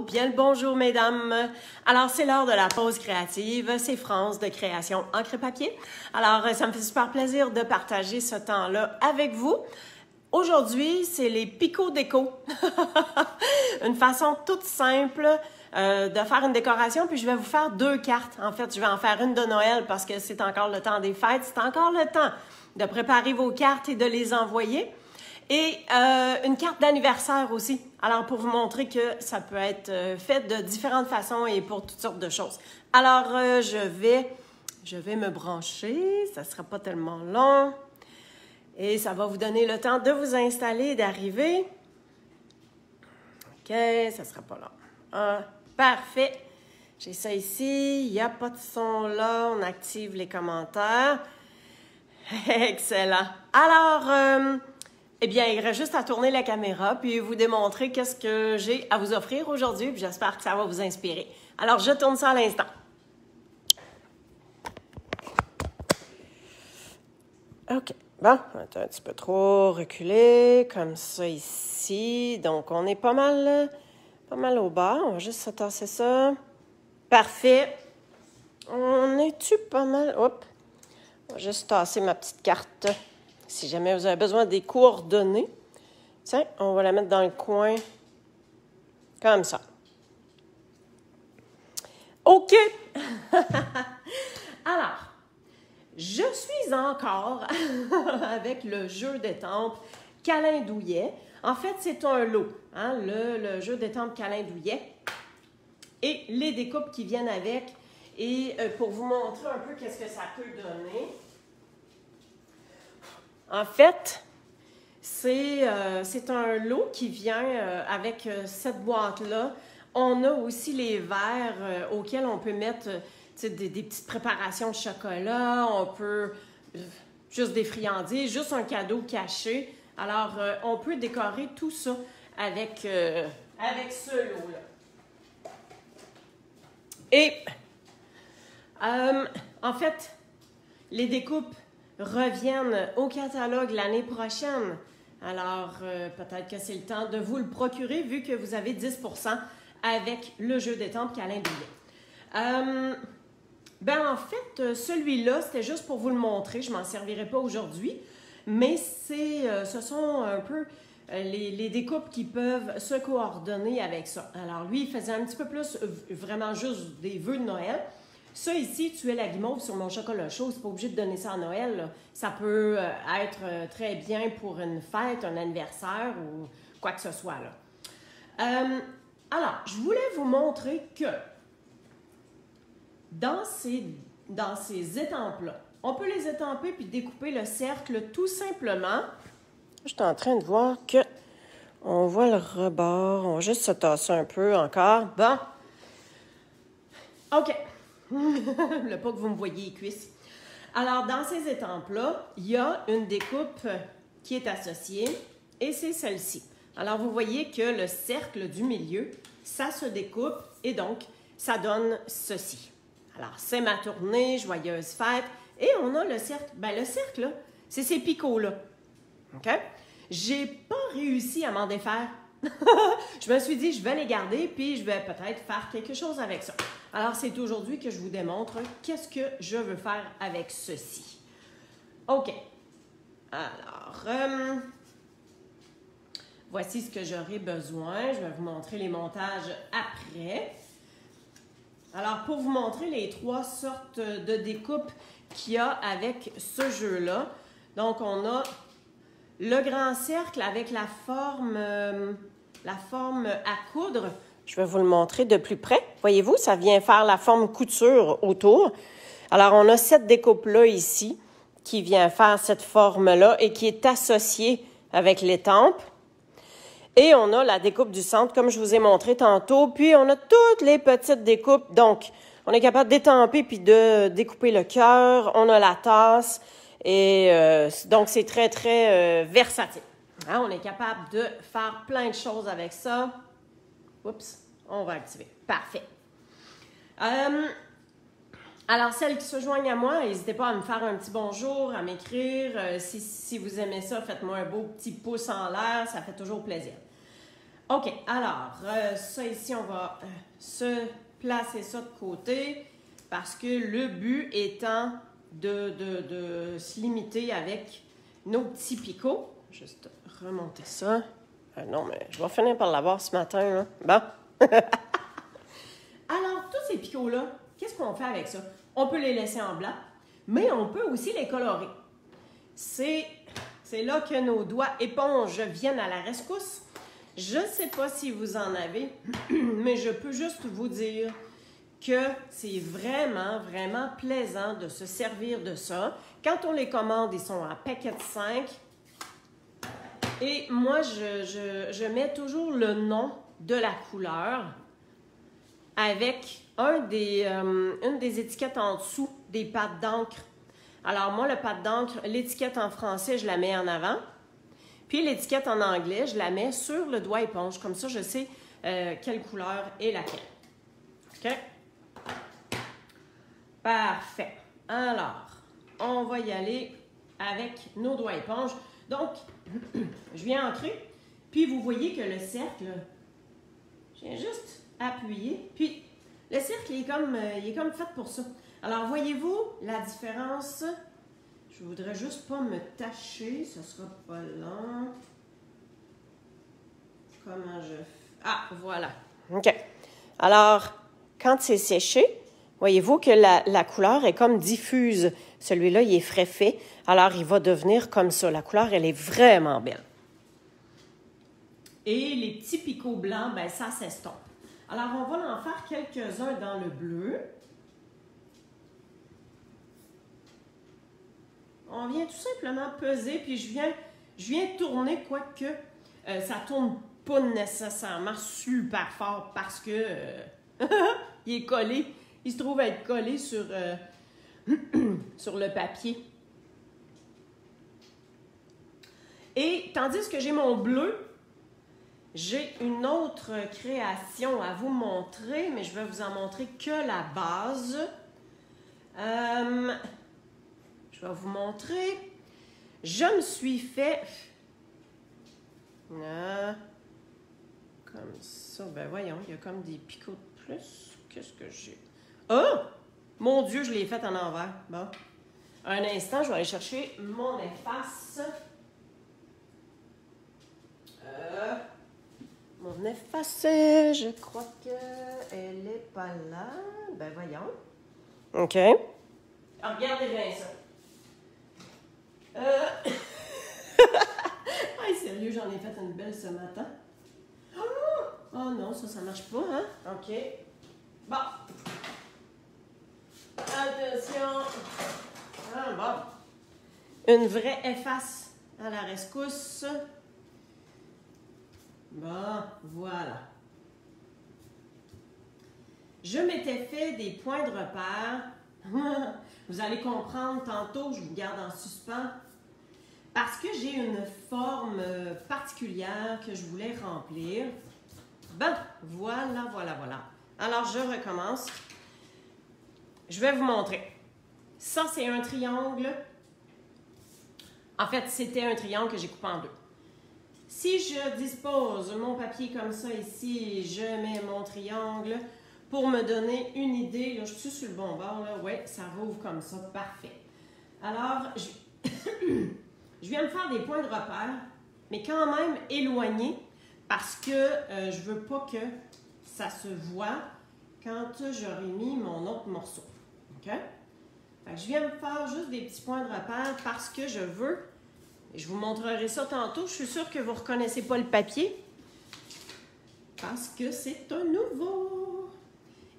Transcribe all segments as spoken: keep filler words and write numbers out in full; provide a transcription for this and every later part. Bien le bonjour mesdames! Alors c'est l'heure de la pause créative, c'est France de Création Encre et Papier. Alors ça me fait super plaisir de partager ce temps-là avec vous. Aujourd'hui c'est les picots déco, une façon toute simple euh, de faire une décoration, puis je vais vous faire deux cartes. En fait je vais en faire une de Noël parce que c'est encore le temps des fêtes, c'est encore le temps de préparer vos cartes et de les envoyer. Et euh, une carte d'anniversaire aussi. Alors, pour vous montrer que ça peut être euh, fait de différentes façons et pour toutes sortes de choses. Alors, euh, je vais, je vais me brancher. Ça ne sera pas tellement long. Et ça va vous donner le temps de vous installer et d'arriver. OK, ça ne sera pas long. Ah, parfait. J'ai ça ici. Il n'y a pas de son là. On active les commentaires. Excellent. Alors... Euh, Eh bien, il reste juste à tourner la caméra puis vous démontrer qu'est-ce que j'ai à vous offrir aujourd'hui. Puis j'espère que ça va vous inspirer. Alors, je tourne ça à l'instant. OK. Bon, on est un petit peu trop reculé, comme ça ici. Donc, on est pas mal, pas mal au bas. On va juste se tasser ça. Parfait. On est-tu pas mal... Oups. On va juste tasser ma petite carte. Si jamais vous avez besoin des coordonnées, tiens, on va la mettre dans le coin, comme ça. OK! Alors, je suis encore avec le jeu d'étampes Câlins Douillets. En fait, c'est un lot, hein, le, le jeu d'étampes Câlins Douillets et les découpes qui viennent avec. Et euh, pour vous montrer un peu qu'est-ce que ça peut donner... En fait, c'est euh, un lot qui vient euh, avec euh, cette boîte-là. On a aussi les verres euh, auxquels on peut mettre euh, des, des petites préparations de chocolat, on peut euh, juste des friandises, juste un cadeau caché. Alors, euh, on peut décorer tout ça avec, euh, avec ce lot-là. Et, euh, en fait, les découpes reviennent au catalogue l'année prochaine. Alors, euh, peut-être que c'est le temps de vous le procurer vu que vous avez dix pour cent avec le jeu d'étampes Câlins Douillets. Euh, ben, en fait, celui-là, c'était juste pour vous le montrer. Je ne m'en servirai pas aujourd'hui, mais c'est, euh, ce sont un peu euh, les, les découpes qui peuvent se coordonner avec ça. Alors, lui, il faisait un petit peu plus euh, vraiment juste des vœux de Noël. Ça ici, tu es la guimauve sur mon chocolat chaud, c'est pas obligé de donner ça à Noël, là. Ça peut euh, être euh, très bien pour une fête, un anniversaire ou quoi que ce soit, là. Euh, alors, je voulais vous montrer que dans ces, dans ces étampes-là, on peut les étamper puis découper le cercle tout simplement. Je suis en train de voir que on voit le rebord, on va juste se tasser un peu encore. Bon, OK. Le pas que vous me voyez les cuisses. Alors, dans ces étampes-là, il y a une découpe qui est associée et c'est celle-ci. Alors, vous voyez que le cercle du milieu, ça se découpe et donc, ça donne ceci. Alors, c'est ma tournée, joyeuse fête. Et on a le cercle. Ben, le cercle, là, c'est ces picots-là. OK? J'ai pas réussi à m'en défaire. Je me suis dit, je vais les garder puis je vais peut-être faire quelque chose avec ça. Alors, c'est aujourd'hui que je vous démontre qu'est-ce que je veux faire avec ceci. OK. Alors, euh, voici ce que j'aurai besoin. Je vais vous montrer les montages après. Alors, pour vous montrer les trois sortes de découpes qu'il y a avec ce jeu-là, donc on a le grand cercle avec la forme, euh, la forme à coudre. Je vais vous le montrer de plus près. Voyez-vous, ça vient faire la forme couture autour. Alors, on a cette découpe-là ici qui vient faire cette forme-là et qui est associée avec l'étampe. Et on a la découpe du centre, comme je vous ai montré tantôt. Puis, on a toutes les petites découpes. Donc, on est capable d'étamper puis de découper le cœur. On a la tasse. Et euh, donc, c'est très, très euh, versatile. Hein? On est capable de faire plein de choses avec ça. Oups, on va activer. Parfait. Euh, alors, celles qui se joignent à moi, n'hésitez pas à me faire un petit bonjour, à m'écrire. Euh, si, si vous aimez ça, faites-moi un beau petit pouce en l'air, ça fait toujours plaisir. OK, alors, euh, ça ici, on va euh, se placer ça de côté parce que le but étant de, de, de se limiter avec nos petits picots. Juste remonter ça. Ah non, mais je vais finir par l'avoir ce matin, hein? Bon. Alors, tous ces picots-là, qu'est-ce qu'on fait avec ça? On peut les laisser en blanc, mais on peut aussi les colorer. C'est là que nos doigts éponges viennent à la rescousse. Je ne sais pas si vous en avez, mais je peux juste vous dire que c'est vraiment, vraiment plaisant de se servir de ça. Quand on les commande, ils sont en paquet de cinq. Et moi, je, je, je mets toujours le nom de la couleur avec un des, euh, une des étiquettes en dessous des pattes d'encre. Alors moi, le pâte d'encre, l'étiquette en français, je la mets en avant. Puis l'étiquette en anglais, je la mets sur le doigt éponge. Comme ça, je sais euh, quelle couleur est laquelle. OK? Parfait. Alors, on va y aller avec nos doigts éponge. Donc, je viens ancrer, puis vous voyez que le cercle, je viens juste appuyer, puis le cercle il est comme, il est comme fait pour ça. Alors, voyez-vous la différence? Je voudrais juste pas me tacher, ce sera pas long. Comment je... Ah, voilà. OK. Alors, quand c'est séché, voyez-vous que la, la couleur est comme diffuse. Celui-là, il est frais fait. Alors, il va devenir comme ça. La couleur, elle est vraiment belle. Et les petits picots blancs, ben ça s'estompe. Alors, on va en faire quelques-uns dans le bleu. On vient tout simplement peser, puis je viens, je viens tourner, quoique euh, ça ne tourne pas nécessairement super fort parce que euh, il est collé. Il se trouve à être collé sur, euh, sur le papier. Et tandis que j'ai mon bleu, j'ai une autre création à vous montrer, mais je vais vous en montrer que la base. Euh, je vais vous montrer. Je me suis fait... Ah, comme ça. Ben voyons, il y a comme des picots de plus. Qu'est-ce que j'ai... Ah! Mon Dieu, je l'ai faite en envers. Bon. Un instant, je vais aller chercher mon efface. Euh, mon efface, je crois qu'elle n'est pas là. Ben, voyons. OK. Alors, regardez bien ça. Euh... Hey, sérieux, j'en ai fait une belle ce matin. Oh non, ça, ça marche pas, hein? OK. Bon. Attention! Ah, bon. Une vraie efface à la rescousse. Bon, voilà. Je m'étais fait des points de repère. Vous allez comprendre tantôt, je vous garde en suspens. Parce que j'ai une forme particulière que je voulais remplir. Bon, voilà, voilà, voilà. Alors, je recommence. Je vais vous montrer. Ça, c'est un triangle. En fait, c'était un triangle que j'ai coupé en deux. Si je dispose mon papier comme ça ici, je mets mon triangle pour me donner une idée. Là, je suis sur le bon bord. Là. Ouais, ça rouvre comme ça. Parfait. Alors, je... je viens me faire des points de repère, mais quand même éloignés parce que euh, je ne veux pas que ça se voit quand j'aurai mis mon autre morceau. OK? Fait que je viens me faire juste des petits points de repère parce que je veux, et je vous montrerai ça tantôt, je suis sûre que vous ne reconnaissez pas le papier, parce que c'est un nouveau.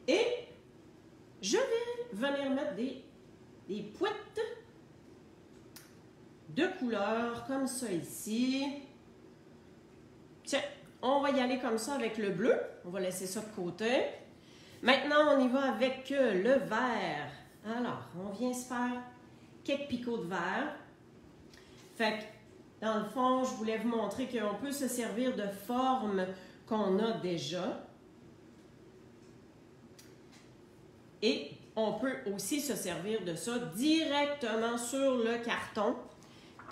Et je vais venir mettre des, des pointes de couleur, comme ça ici. Tiens, on va y aller comme ça avec le bleu. On va laisser ça de côté. Maintenant, on y va avec le vert. Alors, on vient se faire quelques picots de vert. Fait que, dans le fond, je voulais vous montrer qu'on peut se servir de formes qu'on a déjà. Et on peut aussi se servir de ça directement sur le carton.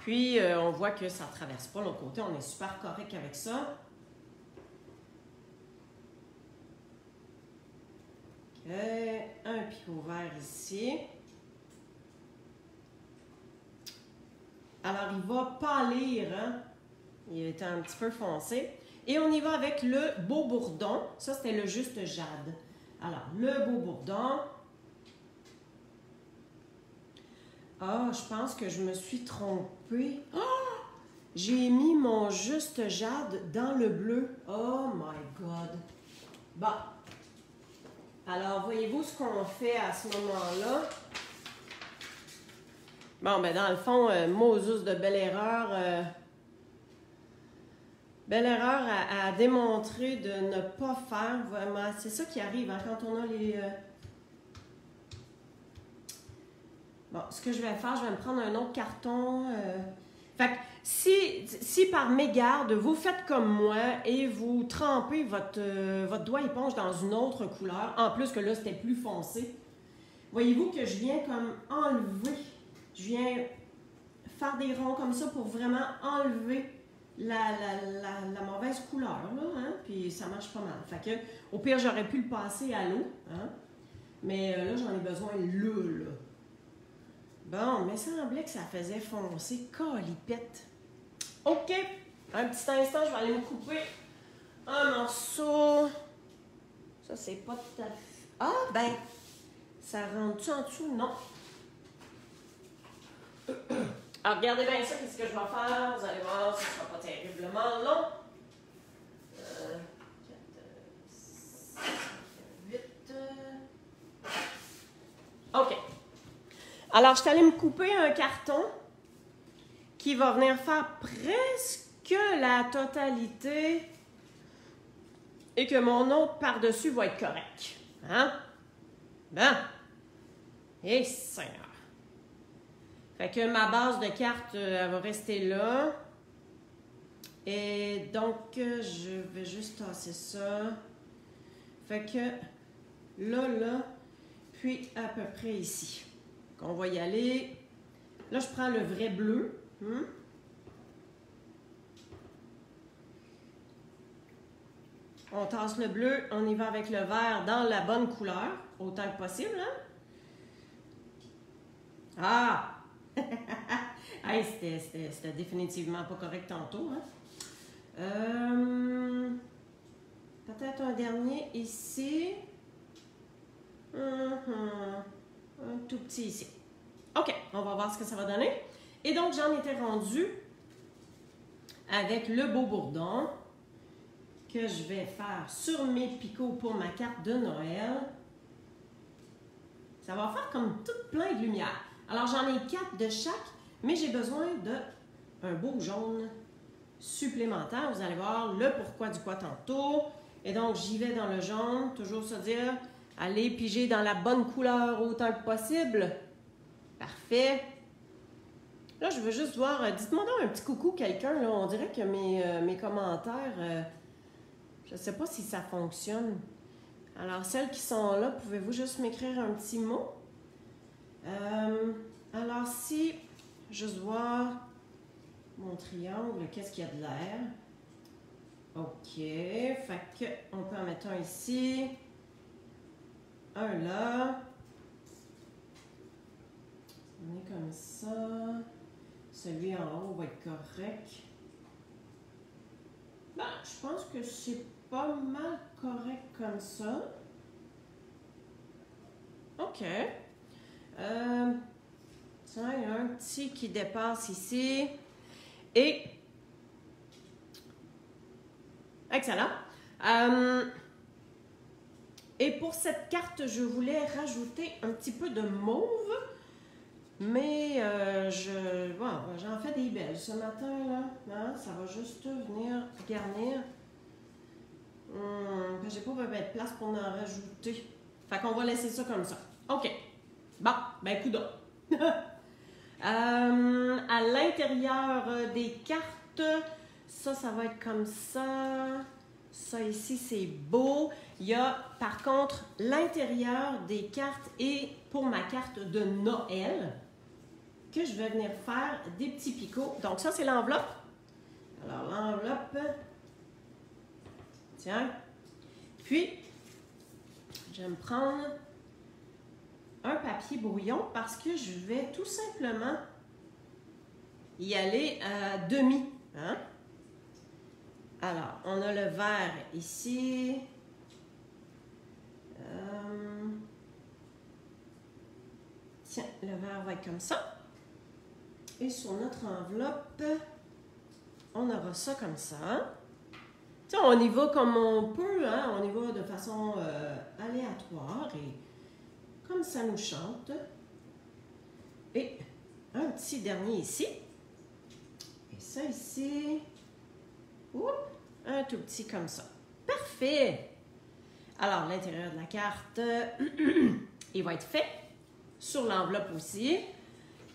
Puis, euh, on voit que ça ne traverse pas l'autre côté. On est super correct avec ça. un picot vert ici. Alors, il va pâlir, hein? Il est un petit peu foncé. Et on y va avec le beau bourdon. Ça, c'était le juste jade. Alors, le beau bourdon. Ah, je pense que je me suis trompée. Ah! J'ai mis mon juste jade dans le bleu. Oh my God! Bon. Alors, voyez-vous ce qu'on fait à ce moment-là? Bon, ben dans le fond, euh, Moses de belle erreur, euh, belle erreur à, à démontrer de ne pas faire vraiment. C'est ça qui arrive hein, quand on a les... Euh... Bon, ce que je vais faire, je vais me prendre un autre carton. Euh... Fait que si, si par mégarde, vous faites comme moi et vous trempez votre, euh, votre doigt éponge dans une autre couleur, en plus que là, c'était plus foncé, voyez-vous que je viens comme enlever... Je viens faire des ronds comme ça pour vraiment enlever la, la, la, la mauvaise couleur, là, hein? Puis ça marche pas mal. Fait que, au pire, j'aurais pu le passer à l'eau, hein? Mais là, j'en ai besoin là, là. Bon, mais il semblait que ça faisait foncer calipette. OK! Un petit instant, je vais aller me couper un morceau. Ça, c'est pas tout à fait... Ah, ben, ça rentre-tu en dessous? Non! Alors, regardez bien ça, qu'est-ce que je vais faire? Vous allez voir, ce ne sera pas terriblement long. Euh, quatre, cinq, huit. OK. Alors, je suis allée me couper un carton qui va venir faire presque la totalité et que mon autre par-dessus va être correct. Hein? Ben. Et Seigneur. Fait que ma base de carte, elle va rester là. Et donc, je vais juste tasser ça. Fait que là, là, puis à peu près ici. Donc, on va y aller. Là, je prends le vrai bleu. Hum? On tasse le bleu, on y va avec le vert dans la bonne couleur, autant que possible. Hein? Ah! Hey, c'était définitivement pas correct tantôt. Hein? Euh, peut-être un dernier ici. Uh-huh. Un tout petit ici. OK, on va voir ce que ça va donner. Et donc, j'en étais rendue avec le beau bourdon que je vais faire sur mes picots pour ma carte de Noël. Ça va faire comme tout plein de lumière. Alors, j'en ai quatre de chaque, mais j'ai besoin d'un beau jaune supplémentaire. Vous allez voir le pourquoi du quoi tantôt. Et donc, j'y vais dans le jaune. Toujours se dire, allez piger dans la bonne couleur autant que possible. Parfait. Là, je veux juste voir, dites-moi donc un petit coucou quelqu'un. On dirait que mes, euh, mes commentaires, euh, je ne sais pas si ça fonctionne. Alors, celles qui sont là, pouvez-vous juste m'écrire un petit mot? Euh, alors, si je vois mon triangle, qu'est-ce qu'il y a de l'air? OK, fait qu'on peut en mettre un ici, un là. On est comme ça. Celui en haut va être correct. Ben, je pense que c'est pas mal correct comme ça. OK. Euh, tiens, il y a un petit qui dépasse ici. Et... Excellent. Euh, et pour cette carte, je voulais rajouter un petit peu de mauve. Mais euh, je... Bon, j'en fais des belles ce matin, là. Hein, ça va juste venir garnir. Hum, j'ai pas vraiment de place pour en rajouter. Fait qu'on va laisser ça comme ça. OK. Bon, ben coup d'œil. euh, à l'intérieur des cartes, ça, ça va être comme ça. Ça ici, c'est beau. Il y a, par contre, l'intérieur des cartes et pour ma carte de Noël que je vais venir faire des petits picots. Donc ça, c'est l'enveloppe. Alors, l'enveloppe. Tiens. Puis, je vais me prendre... un papier brouillon parce que je vais tout simplement y aller à demi. Hein? Alors, on a le vert ici. Euh... Tiens, le vert va être comme ça. Et sur notre enveloppe, on aura ça comme ça. Tiens, on y va comme on peut, hein? On y va de façon euh, aléatoire et comme ça nous chante. Et un petit dernier ici. Et ça ici. Oups, un tout petit comme ça. Parfait! Alors, l'intérieur de la carte, il va être fait sur l'enveloppe aussi.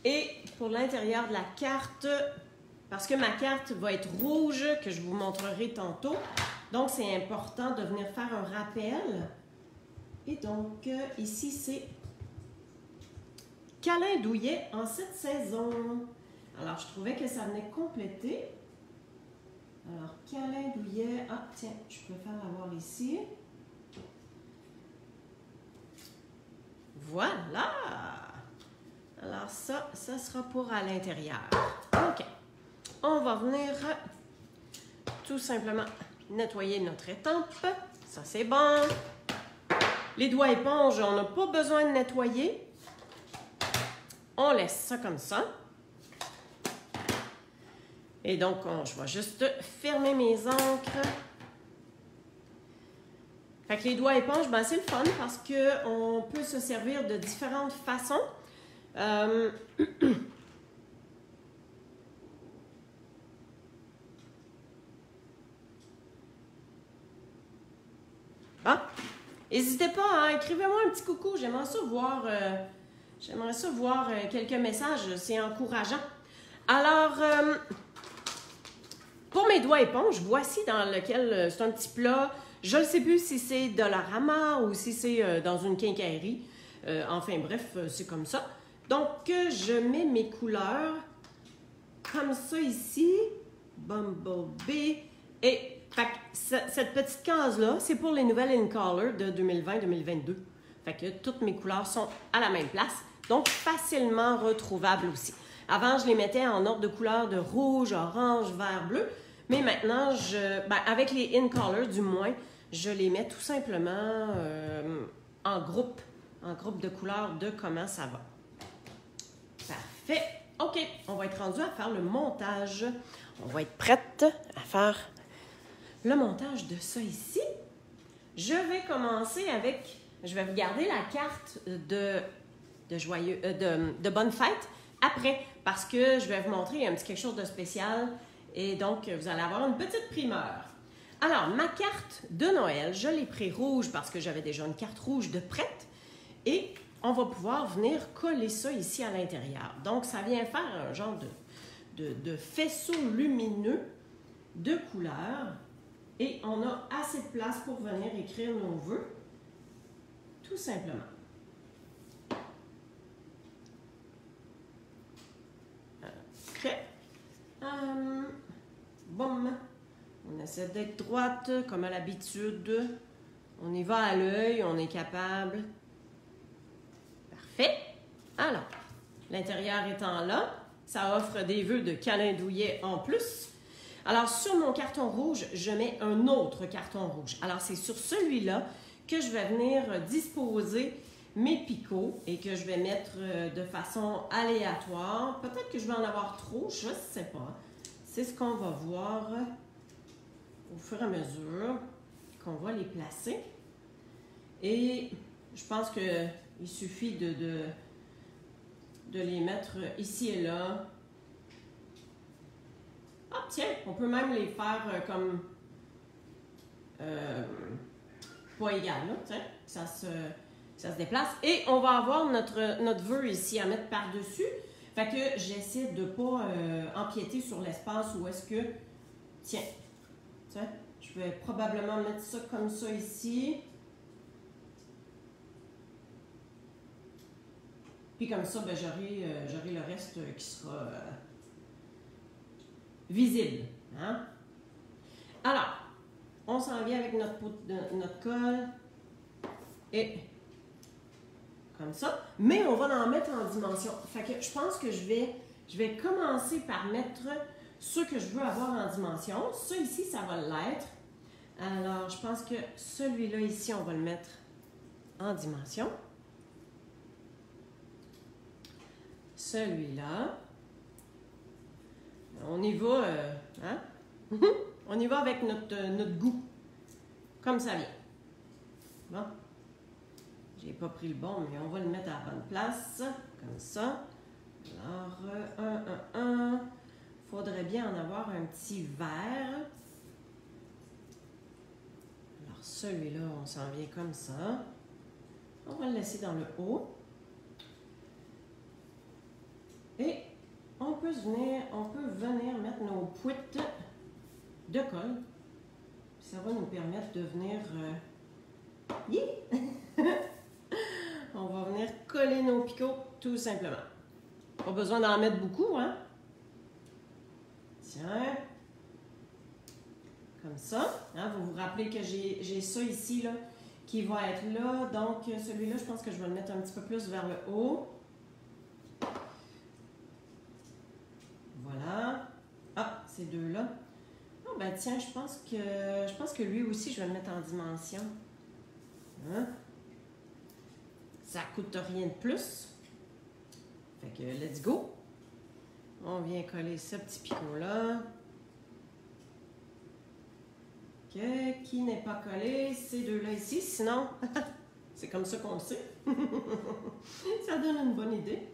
Et pour l'intérieur de la carte, parce que ma carte va être rouge, que je vous montrerai tantôt, donc c'est important de venir faire un rappel. Et donc, ici, c'est Câlins Douillets en cette saison. Alors, je trouvais que ça venait compléter. Alors, Câlins Douillets. Ah, tiens, je préfère l'avoir ici. Voilà! Alors, ça, ça sera pour à l'intérieur. OK. On va venir tout simplement nettoyer notre étampe. Ça, c'est bon. Les doigts éponges, on n'a pas besoin de nettoyer. On laisse ça comme ça. Et donc, on, je vais juste fermer mes encres. Fait que les doigts éponges, ben c'est le fun parce qu'on peut se servir de différentes façons. Euh... Bon, n'hésitez pas, hein? Écrivez-moi un petit coucou. J'aimerais ça voir, euh, j'aimerais ça voir euh, quelques messages. C'est encourageant. Alors... Euh... Pour mes doigts éponges, voici dans lequel c'est un petit plat. Je ne sais plus si c'est Dollarama ou si c'est dans une quincaillerie. Euh, enfin bref, c'est comme ça. Donc, je mets mes couleurs comme ça ici. Bumblebee. Et fait, cette petite case-là, c'est pour les nouvelles InColor de deux mille vingt deux mille vingt-deux. Fait que toutes mes couleurs sont à la même place. Donc, facilement retrouvables aussi. Avant, je les mettais en ordre de couleurs de rouge, orange, vert, bleu. Mais maintenant, je, ben, avec les InColor, du moins, je les mets tout simplement euh, en groupe. En groupe de couleurs de comment ça va. Parfait. OK, on va être rendu à faire le montage. On va être prête à faire le montage de ça ici. Je vais commencer avec... Je vais regarder la carte de, de, joyeux, euh, de, de Bonne Fête. Après, parce que je vais vous montrer un petit quelque chose de spécial et donc vous allez avoir une petite primeur. Alors, ma carte de Noël, je l'ai prise rouge parce que j'avais déjà une carte rouge de prête et on va pouvoir venir coller ça ici à l'intérieur. Donc, ça vient faire un genre de, de, de faisceau lumineux de couleurs et on a assez de place pour venir écrire nos vœux, tout simplement. Um, boum. On essaie d'être droite, comme à l'habitude. On y va à l'œil, on est capable. Parfait. Alors, l'intérieur étant là, ça offre des vœux de câlins douillets en plus. Alors, sur mon carton rouge, je mets un autre carton rouge. Alors, c'est sur celui-là que je vais venir disposer mes picots et que je vais mettre de façon aléatoire. Peut-être que je vais en avoir trop, je ne sais pas. C'est ce qu'on va voir au fur et à mesure qu'on va les placer. Et je pense qu'il suffit de, de, de les mettre ici et là. Ah tiens, on peut même les faire comme euh, pas égal, là, tiens, ça se... Ça se déplace. Et on va avoir notre, notre vœu ici à mettre par-dessus. Fait que j'essaie de ne pas euh, empiéter sur l'espace où est-ce que... Tiens, tiens, je vais probablement mettre ça comme ça ici. Puis comme ça, ben, j'aurai euh, j'aurai le reste qui sera euh, visible. Hein? Alors, on s'en vient avec notre, pot de, notre colle. Et... comme ça, mais on va en mettre en dimension. Fait que je pense que je vais, je vais commencer par mettre ceux que je veux avoir en dimension. Ça ici, ça va l'être. Alors, je pense que celui-là ici, on va le mettre en dimension. Celui-là. On y va, euh, hein? On y va avec notre, euh, notre goût, comme ça vient. Bon. J'ai pas pris le bon, mais on va le mettre à la bonne place, comme ça. Alors, euh, un, un, un. Faudrait bien en avoir un petit vert. Alors, celui-là, on s'en vient comme ça. On va le laisser dans le haut. Et on peut venir, on peut venir mettre nos pouites de colle. Ça va nous permettre de venir... Euh, yeah! On va venir coller nos picots, tout simplement. Pas besoin d'en mettre beaucoup, hein? Tiens. Comme ça. Hein? Vous vous rappelez que j'ai ça ici, là, qui va être là. Donc, celui-là, je pense que je vais le mettre un petit peu plus vers le haut. Voilà. Ah, ces deux-là. Oh, ben tiens, je pense que je pense que lui aussi, je vais le mettre en dimension. Hein? Ça coûte rien de plus. Fait que, let's go! On vient coller ce petit picot-là. OK. Qui n'est pas collé? Ces deux-là ici. Sinon, c'est comme ça qu'on le sait. Ça donne une bonne idée.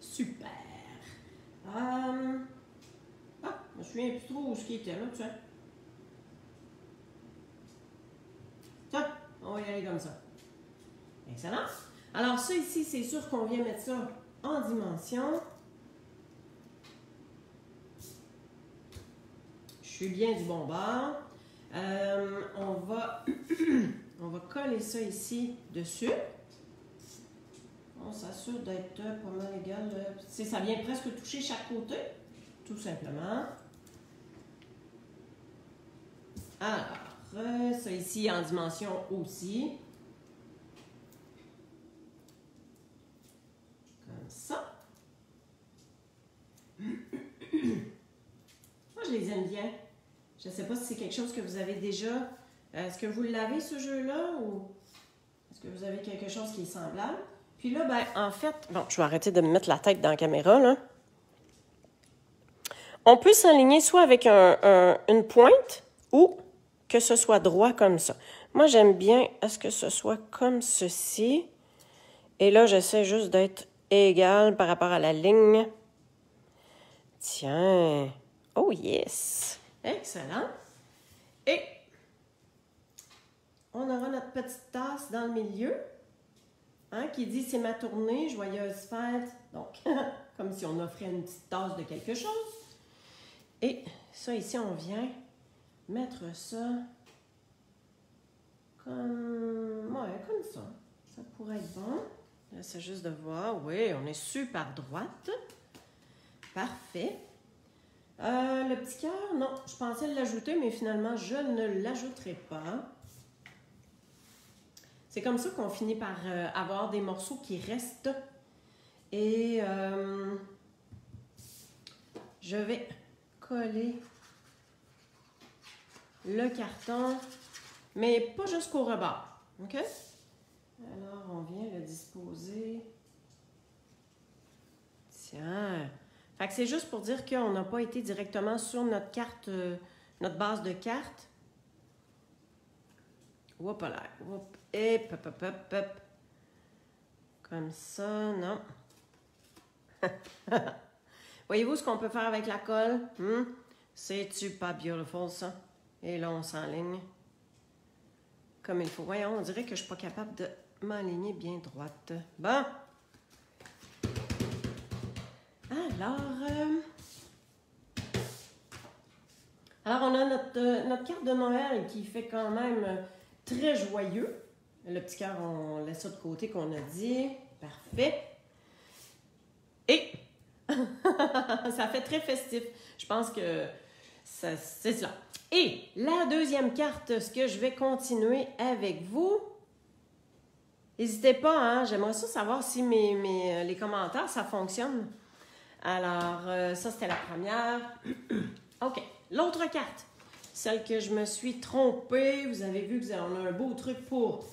Super! Um, ah, je me souviens plus trop où ce qui était là, tu sais. Tiens, on va y aller comme ça. Excellent! Alors ça ici, c'est sûr qu'on vient mettre ça en dimension. Je suis bien du bon bord. Euh, on va, on va coller ça ici dessus. On s'assure d'être pas mal égal. C'est, ça vient presque toucher chaque côté, tout simplement. Alors, ça ici en dimension aussi. Comme ça. Moi, je les aime bien. Je ne sais pas si c'est quelque chose que vous avez déjà. Est-ce que vous l'avez, ce jeu-là, ou est-ce que vous avez quelque chose qui est semblable? Puis là, ben, en fait, bon, je vais arrêter de me mettre la tête dans la caméra, là. On peut s'aligner soit avec un, un, une pointe ou que ce soit droit comme ça. Moi, j'aime bien à ce que ce soit comme ceci. Et là, j'essaie juste d'être égal par rapport à la ligne. Tiens. Oh yes! Excellent! Et on aura notre petite tasse dans le milieu. Hein, qui dit « C'est ma tournée, joyeuse fête ». Donc, comme si on offrait une petite tasse de quelque chose. Et ça ici, on vient mettre ça comme, ouais, comme ça. Ça pourrait être bon. Là, c'est juste de voir. Oui, on est super droite. Parfait. Euh, le petit cœur, non, je pensais l'ajouter, mais finalement, je ne l'ajouterai pas. C'est comme ça qu'on finit par euh, avoir des morceaux qui restent. Et euh, je vais coller le carton, mais pas jusqu'au rebord. OK? Alors, on vient le disposer. Tiens! Fait que c'est juste pour dire qu'on n'a pas été directement sur notre carte, euh, notre base de carte. Hop là, hop. Et pop, pop, pop, pop. Comme ça, non. Voyez-vous ce qu'on peut faire avec la colle? Hmm? C'est-tu pas beautiful, ça? Et là, on s'enligne comme il faut. Voyons, on dirait que je ne suis pas capable de m'aligner bien droite. Bon. Alors, euh... Alors on a notre, euh, notre carte de Noël qui fait quand même... Euh, très joyeux. Le petit cœur, on laisse ça de côté qu'on a dit. Parfait. Et ça fait très festif. Je pense que c'est cela. Et la deuxième carte, ce que je vais continuer avec vous, N'hésitez pas, hein? J'aimerais ça savoir si mes, mes, les commentaires, ça fonctionne. Alors, euh, ça, c'était la première. OK. L'autre carte, celle que je me suis trompée. Vous avez vu qu'on a un beau truc pour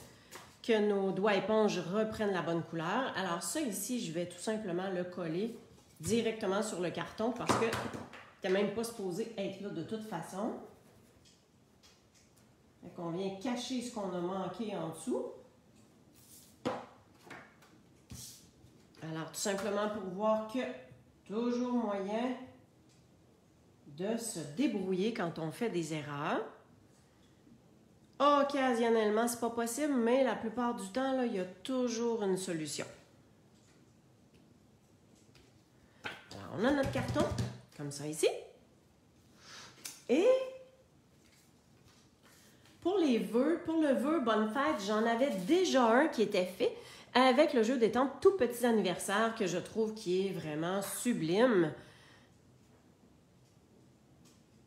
que nos doigts éponges reprennent la bonne couleur. Alors, ça ici, je vais tout simplement le coller directement sur le carton parce que t'es même pas supposé être là de toute façon. Donc, on vient cacher ce qu'on a manqué en dessous. Alors, tout simplement pour voir que toujours moyen de se débrouiller quand on fait des erreurs. Occasionnellement, c'est pas possible, mais la plupart du temps, là, il y a toujours une solution. Alors, on a notre carton, comme ça ici. Et pour les vœux, pour le vœu Bonne Fête, j'en avais déjà un qui était fait avec le jeu des temps Tout Petits Anniversaires que je trouve qui est vraiment sublime.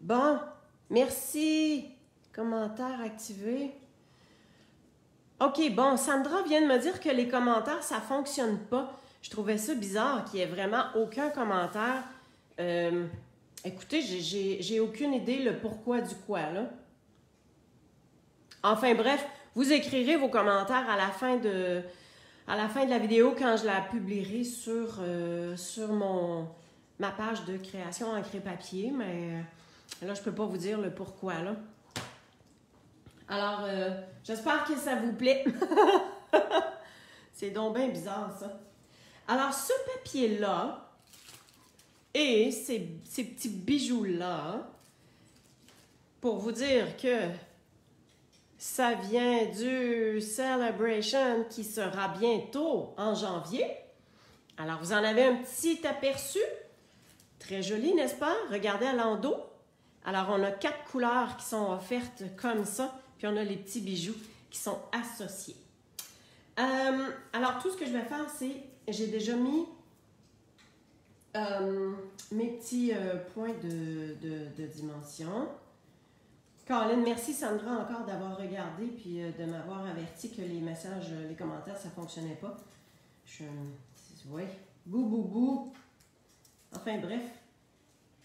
Bon, merci. Commentaires activés. OK, bon, Sandra vient de me dire que les commentaires, ça ne fonctionne pas. Je trouvais ça bizarre qu'il n'y ait vraiment aucun commentaire. Euh, écoutez, j'ai aucune idée le pourquoi du quoi, là. Enfin, bref, vous écrirez vos commentaires à la fin de, à la, fin de la vidéo quand je la publierai sur, euh, sur mon, ma page de Création Encre et Papier, mais euh, là, je ne peux pas vous dire le pourquoi, là. Alors, euh, j'espère que ça vous plaît. C'est donc bien bizarre, ça. Alors, ce papier-là et ces, ces petits bijoux-là, pour vous dire que ça vient du Celebration qui sera bientôt en janvier. Alors, vous en avez un petit aperçu. Très joli, n'est-ce pas? Regardez à l'endos. Alors, on a quatre couleurs qui sont offertes comme ça. Puis, on a les petits bijoux qui sont associés. Euh, alors, tout ce que je vais faire, c'est... J'ai déjà mis euh, mes petits euh, points de, de, de dimension. Colin, merci Sandra encore d'avoir regardé puis euh, de m'avoir averti que les messages, les commentaires, ça ne fonctionnait pas. Je... Oui. Bou, bou, bou. Enfin, bref.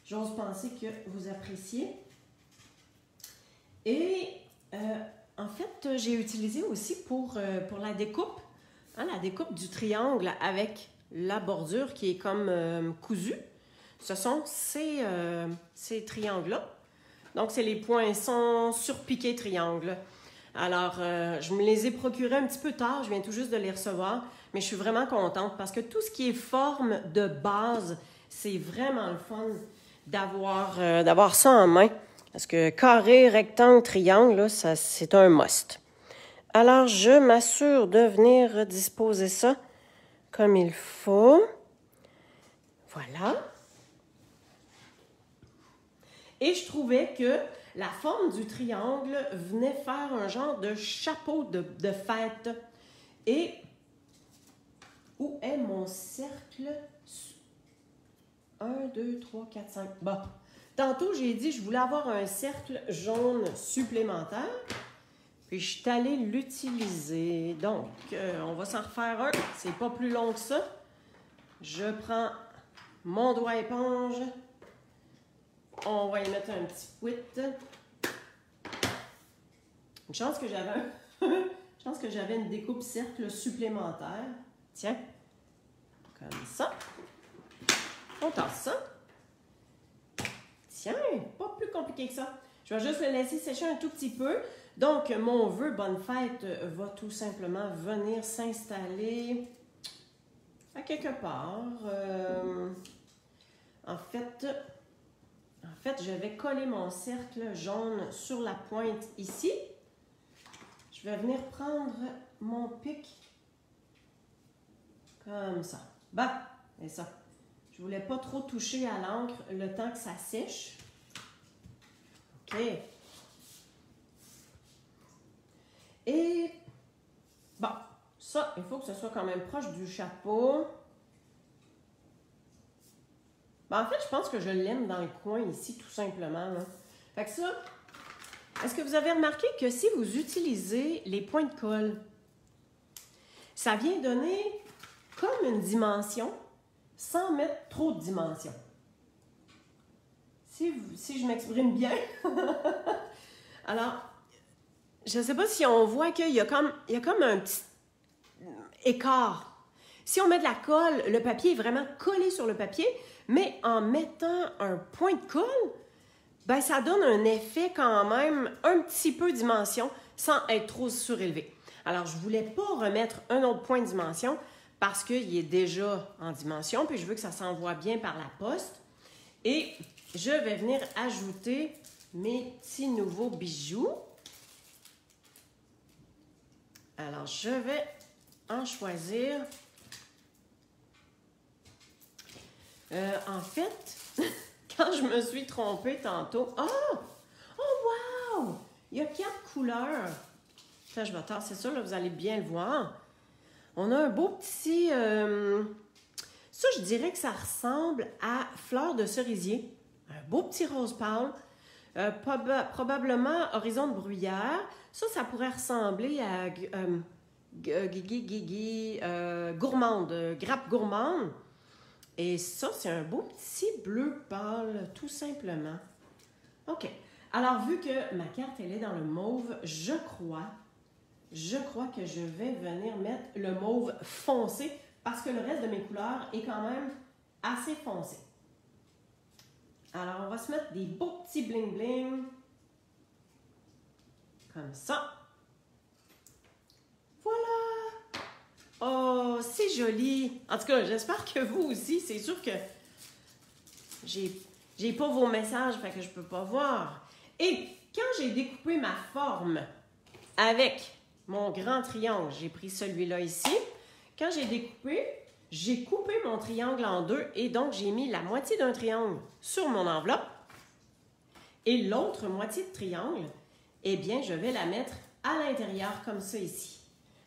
J'ose penser que vous appréciez. Et... Euh, en fait, j'ai utilisé aussi pour, euh, pour la découpe, hein, la découpe du triangle avec la bordure qui est comme euh, cousue. Ce sont ces, euh, ces triangles-là. Donc, c'est les poinçons surpiqués triangles. Alors, euh, je me les ai procurés un petit peu tard. Je viens tout juste de les recevoir. Mais je suis vraiment contente parce que tout ce qui est forme de base, c'est vraiment le fun d'avoir euh, d'avoir ça en main. Parce que carré, rectangle, triangle, c'est un must. Alors, je m'assure de venir disposer ça comme il faut. Voilà. Et je trouvais que la forme du triangle venait faire un genre de chapeau de, de fête. Et où est mon cercle? un, deux, trois, quatre, cinq. Bon. Tantôt, j'ai dit je voulais avoir un cercle jaune supplémentaire, puis je suis allée l'utiliser. Donc, euh, on va s'en refaire un. C'est pas plus long que ça. Je prends mon doigt éponge. On va y mettre un petit pouit. Une chance que j'avais un... Je pense que j'avais une découpe cercle supplémentaire. Tiens, comme ça. On tasse ça. Tiens, pas plus compliqué que ça. Je vais juste le laisser sécher un tout petit peu. Donc, mon vœu Bonne Fête va tout simplement venir s'installer à quelque part. Euh, en fait, en fait, je vais coller mon cercle jaune sur la pointe ici. Je vais venir prendre mon pic comme ça. Bah, c'est ça. Je voulais pas trop toucher à l'encre le temps que ça sèche. OK. Et, bon, ça, il faut que ce soit quand même proche du chapeau. Ben, en fait, je pense que je l'aime dans le coin ici, tout simplement. Là. Fait que ça, est-ce que vous avez remarqué que si vous utilisez les points de colle, Ça vient donner comme une dimension sans mettre trop de dimension. Si, vous, si je m'exprime bien. Alors, je ne sais pas si on voit qu'il y a comme, il y a comme un petit écart. Si on met de la colle, le papier est vraiment collé sur le papier, mais en mettant un point de colle, ben ça donne un effet quand même un petit peu dimension sans être trop surélevé. Alors, je ne voulais pas remettre un autre point de dimension parce qu'il est déjà en dimension, puis je veux que ça s'envoie bien par la poste. Et je vais venir ajouter mes petits nouveaux bijoux. Alors, je vais en choisir... Euh, en fait, quand je me suis trompée tantôt... Oh! Oh, wow! Il y a quatre couleurs. Ça, je vais tasser ça, là, vous allez bien le voir. On a un beau petit... Euh... Ça, je dirais que ça ressemble à fleur de cerisier. Un beau petit rose pâle. Euh, proba- probablement horizon de bruyère. Ça, ça pourrait ressembler à... Euh, euh, gourmande, grappe gourmande. Et ça, c'est un beau petit bleu pâle, tout simplement. OK. Alors, vu que ma carte, elle est dans le mauve, je crois, je crois que je vais venir mettre le mauve foncé parce que le reste de mes couleurs est quand même assez foncé. Alors, on va se mettre des beaux petits bling-bling. Comme ça. Voilà! Oh, c'est joli! En tout cas, j'espère que vous aussi, c'est sûr que j'ai... J'ai pas vos messages, fait que je peux pas voir. Et quand j'ai découpé ma forme avec mon grand triangle, j'ai pris celui-là ici. Quand j'ai découpé, j'ai coupé mon triangle en deux et donc j'ai mis la moitié d'un triangle sur mon enveloppe. Et l'autre moitié de triangle, eh bien, je vais la mettre à l'intérieur comme ça ici.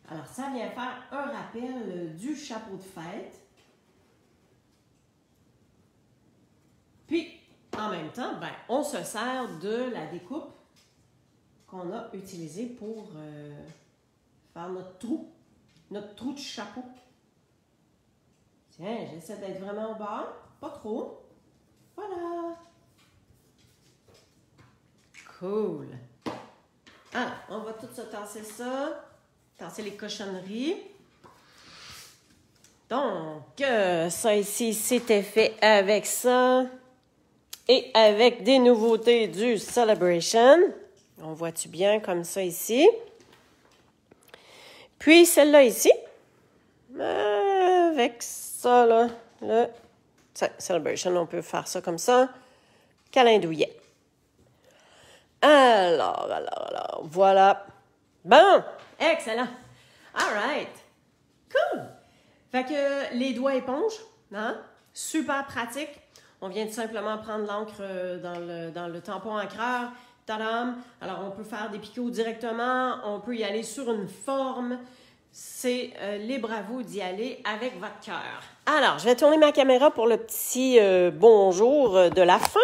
Alors, ça vient faire un rappel du chapeau de fête. Puis, en même temps, ben, on se sert de la découpe qu'on a utilisée pour euh, faire notre trou, notre trou de chapeau. Tiens, j'essaie d'être vraiment au bord, pas trop. Voilà. Cool. Alors, on va tout se tasser ça, tasser les cochonneries. Donc, euh, ça ici, c'était fait avec ça. Et avec des nouveautés du Celebration. On voit-tu bien comme ça ici? Puis celle-là ici. Avec ça, là. Le Celebration, on peut faire ça comme ça. Câlin douillet. Alors, alors, alors, voilà. Bon! Excellent! All right! Cool! Fait que les doigts éponges, hein? Super pratique. On vient de simplement prendre l'encre dans le, dans le tampon encreur. Tadam! Alors, on peut faire des picots directement. On peut y aller sur une forme. C'est euh, libre à vous d'y aller avec votre cœur. Alors, je vais tourner ma caméra pour le petit euh, bonjour de la fin.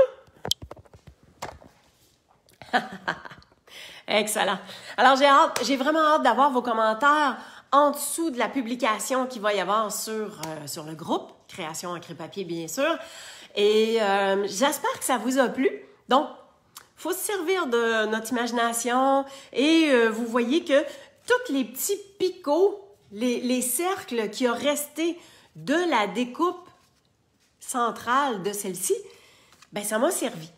Excellent! Alors, j'ai hâte, j'ai vraiment hâte d'avoir vos commentaires en dessous de la publication qu'il va y avoir sur, euh, sur le groupe. Création Encre et Papier, bien sûr. Et euh, j'espère que ça vous a plu. Donc, il faut se servir de notre imagination. Et euh, vous voyez que tous les petits picots, les, les cercles qui ont resté de la découpe centrale de celle-ci, ben ça m'a servi.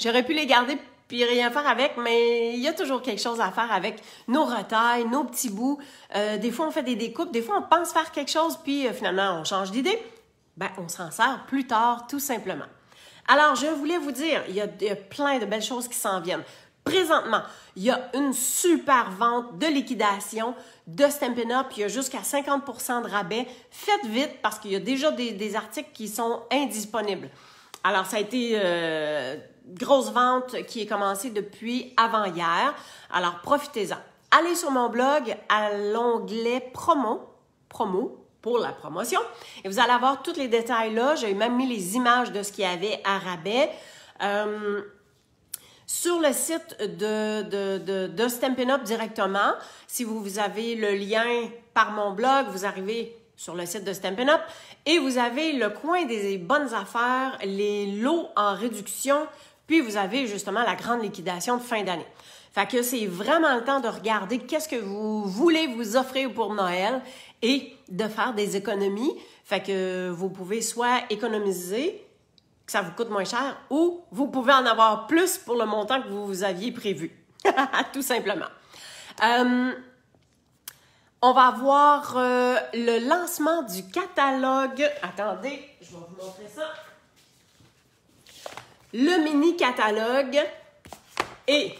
J'aurais pu les garder puis rien faire avec, mais il y a toujours quelque chose à faire avec nos retailles, nos petits bouts. Euh, des fois, on fait des découpes. Des fois, on pense faire quelque chose, puis euh, finalement, on change d'idée. Ben, on s'en sert plus tard, tout simplement. Alors, je voulais vous dire, il y a, il y a plein de belles choses qui s'en viennent. Présentement, il y a une super vente de liquidation de Stampin'Up! Il y a jusqu'à cinquante pour cent de rabais. Faites vite parce qu'il y a déjà des, des articles qui sont indisponibles. Alors, ça a été euh, grosse vente qui est commencée depuis avant-hier. Alors, profitez-en. Allez sur mon blog à l'onglet promo, promo, pour la promotion. Et vous allez avoir tous les détails là. J'ai même mis les images de ce qu'il y avait à rabais. Euh, sur le site de, de, de, de Stampin'Up! Directement. Si vous, vous avez le lien par mon blog, vous arrivez sur le site de Stampin'Up! Et vous avez le coin des bonnes affaires, les lots en réduction, puis vous avez justement la grande liquidation de fin d'année. Fait que c'est vraiment le temps de regarder qu'est-ce que vous voulez vous offrir pour Noël et de faire des économies. Fait que vous pouvez soit économiser, que ça vous coûte moins cher, ou vous pouvez en avoir plus pour le montant que vous aviez prévu, tout simplement. Euh, on va avoir euh, le lancement du catalogue. Attendez, je vais vous montrer ça. Le mini catalogue et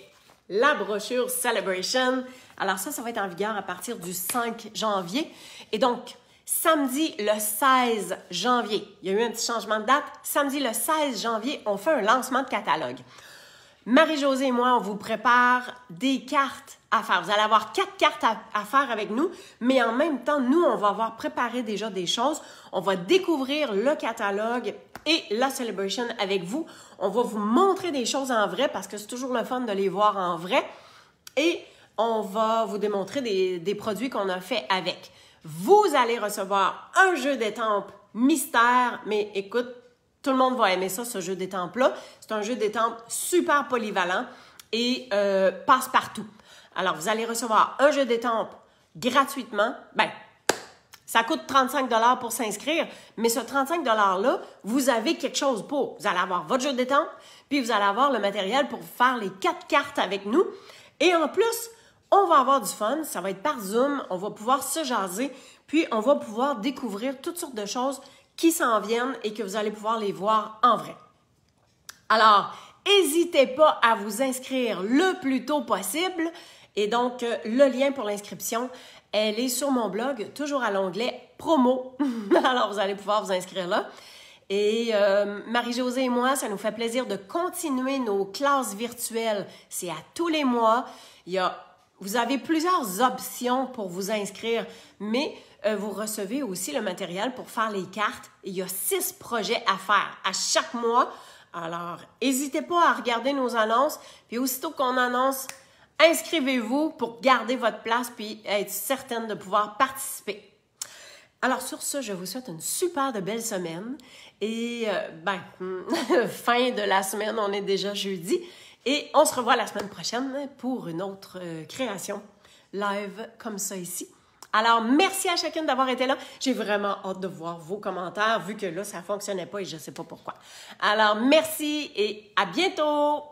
la brochure Celebration. Alors ça, ça va être en vigueur à partir du cinq janvier. Et donc, samedi le seize janvier, il y a eu un petit changement de date. Samedi le seize janvier, on fait un lancement de catalogue. Marie-Josée et moi, on vous prépare des cartes à faire. Vous allez avoir quatre cartes à, à faire avec nous, mais en même temps, nous, on va avoir préparé déjà des choses. On va découvrir le catalogue et la Celebration avec vous. On va vous montrer des choses en vrai parce que c'est toujours le fun de les voir en vrai. Et on va vous démontrer des, des produits qu'on a fait avec. Vous allez recevoir un jeu d'étampes mystère, mais écoute, tout le monde va aimer ça, ce jeu d'étampes-là. C'est un jeu d'étampes super polyvalent et euh, passe-partout. Alors, vous allez recevoir un jeu d'étampes gratuitement. Bien, ça coûte trente-cinq dollars pour s'inscrire, mais ce trente-cinq dollars-là, vous avez quelque chose pour. Vous allez avoir votre jeu d'étampes, puis vous allez avoir le matériel pour faire les quatre cartes avec nous. Et en plus, on va avoir du fun, ça va être par Zoom, on va pouvoir se jaser, puis on va pouvoir découvrir toutes sortes de choses qui s'en viennent et que vous allez pouvoir les voir en vrai. Alors, n'hésitez pas à vous inscrire le plus tôt possible. Et donc, le lien pour l'inscription, elle est sur mon blog, toujours à l'onglet « Promo ». Alors, vous allez pouvoir vous inscrire là. Et euh, Marie-Josée et moi, ça nous fait plaisir de continuer nos classes virtuelles. C'est à tous les mois. Il y a, vous avez plusieurs options pour vous inscrire, mais euh, vous recevez aussi le matériel pour faire les cartes. Il y a six projets à faire à chaque mois. Alors, n'hésitez pas à regarder nos annonces. Puis aussitôt qu'on annonce, inscrivez-vous pour garder votre place puis être certaine de pouvoir participer. Alors sur ce, je vous souhaite une super de belle semaine. Et euh, ben, fin de la semaine, on est déjà jeudi. Et on se revoit la semaine prochaine pour une autre euh, création live comme ça ici. Alors, merci à chacune d'avoir été là. J'ai vraiment hâte de voir vos commentaires, vu que là, ça ne fonctionnait pas et je ne sais pas pourquoi. Alors, merci et à bientôt!